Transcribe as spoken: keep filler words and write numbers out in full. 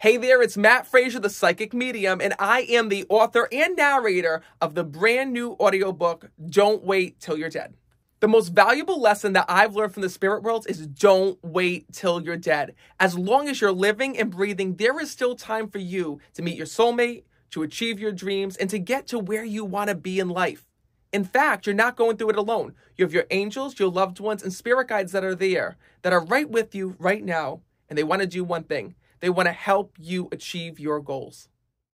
Hey there, it's Matt Fraser, the psychic medium, and I am the author and narrator of the brand new audiobook, Don't Wait Till You're Dead. The most valuable lesson that I've learned from the spirit world is don't wait till you're dead. As long as you're living and breathing, there is still time for you to meet your soulmate, to achieve your dreams, and to get to where you want to be in life. In fact, you're not going through it alone. You have your angels, your loved ones, and spirit guides that are there, that are right with you right now, and they want to do one thing. They want to help you achieve your goals.